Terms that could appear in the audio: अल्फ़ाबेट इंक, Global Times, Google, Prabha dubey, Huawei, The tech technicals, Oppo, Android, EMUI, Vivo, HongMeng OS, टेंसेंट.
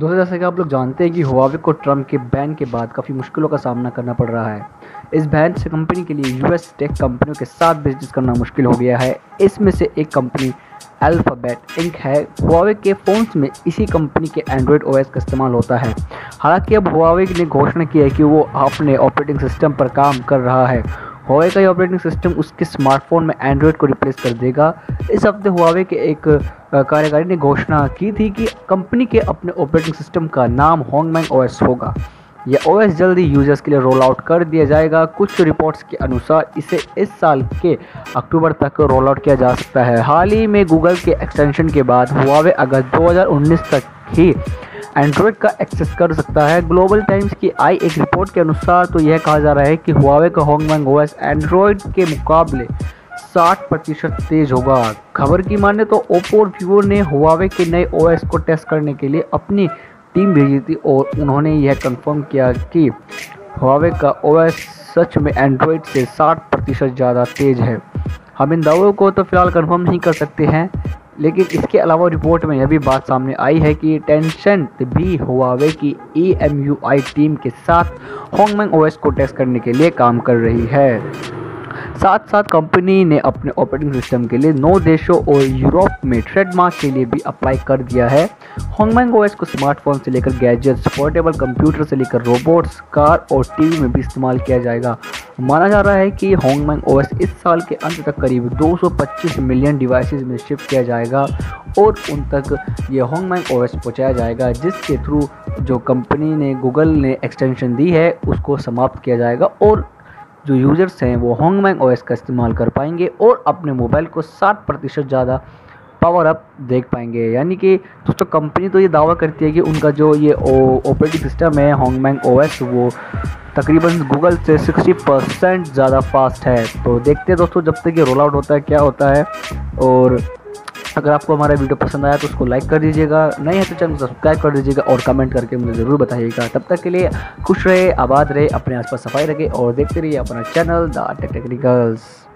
दोस्तों जैसा कि आप लोग जानते हैं कि हुआवे को ट्रम्प के बैन के बाद काफ़ी मुश्किलों का सामना करना पड़ रहा है। इस बैन से कंपनी के लिए यूएस टेक कंपनियों के साथ बिजनेस करना मुश्किल हो गया है। इसमें से एक कंपनी अल्फ़ाबेट इंक है। हुआवे के फ़ोन्स में इसी कंपनी के एंड्रॉयड ओएस का इस्तेमाल होता है। हालांकि अब हुआवे ने घोषणा की है कि वो अपने ऑपरेटिंग सिस्टम पर काम कर रहा है। हुआवे का ये ऑपरेटिंग सिस्टम उसके स्मार्टफोन में एंड्रॉयड को रिप्लेस कर देगा। इस हफ्ते हुआवे के एक कार्यकारी ने घोषणा की थी कि कंपनी के अपने ऑपरेटिंग सिस्टम का नाम HongMeng OS होगा। यह OS जल्दी यूजर्स के लिए रोल आउट कर दिया जाएगा। कुछ रिपोर्ट्स के अनुसार इसे इस साल के अक्टूबर तक रोल आउट किया जा सकता है। हाल ही में गूगल के एक्सटेंशन के बाद हुआवे अगस्त 2019 तक ही एंड्रॉयड का एक्सेस कर सकता है। ग्लोबल टाइम्स की आई एक रिपोर्ट के अनुसार तो यह कहा जा रहा है कि हुआवे का HongMeng OS एंड्रॉयड के मुकाबले 60% तेज होगा। खबर की माने तो ओप्पो और वीवो ने हुआवे के नए ओएस को टेस्ट करने के लिए अपनी टीम भेजी थी और उन्होंने यह कंफर्म किया कि हुआवे का ओएस सच में एंड्रॉयड से 60% ज़्यादा तेज है। हम इन दावों को तो फिलहाल कंफर्म नहीं कर सकते हैं, लेकिन इसके अलावा रिपोर्ट में यह भी बात सामने आई है कि टेंसेंट भी हुआवे की EMUI टीम के साथ HongMeng OS को टेस्ट करने के लिए काम कर रही है। साथ साथ कंपनी ने अपने ऑपरेटिंग सिस्टम के लिए 9 देशों और यूरोप में ट्रेडमार्क के लिए भी अप्लाई कर दिया है। HongMeng OS को स्मार्टफोन से लेकर गैजेट्स, पोर्टेबल कंप्यूटर से लेकर रोबोट्स, कार और टीवी में भी इस्तेमाल किया जाएगा। माना जा रहा है कि HongMeng OS इस साल के अंत तक करीब 225 मिलियन डिवाइसेस में शिफ्ट किया जाएगा और उन तक ये HongMeng OS पहुँचाया जाएगा, जिसके थ्रू जो कंपनी ने गूगल ने एक्सटेंशन दी है उसको समाप्त किया जाएगा और जो यूज़र्स हैं वो HongMeng OS का इस्तेमाल कर पाएंगे और अपने मोबाइल को 60% ज़्यादा पावर अप देख पाएंगे। यानी कि दोस्तों कंपनी तो ये दावा करती है कि उनका जो ये ऑपरेटिंग सिस्टम है HongMeng OS वो तकरीबन गूगल से 60% ज़्यादा फास्ट है। तो देखते हैं दोस्तों जब तक ये रोल आउट होता है क्या होता है। और अगर आपको हमारा वीडियो पसंद आया तो उसको लाइक कर दीजिएगा, नए हैं तो चैनल को सब्सक्राइब कर दीजिएगा और कमेंट करके मुझे ज़रूर बताइएगा। तब तक के लिए खुश रहे, आबाद रहे, अपने आसपास सफाई रखें और देखते रहिए अपना चैनल द टेक्निकल्स।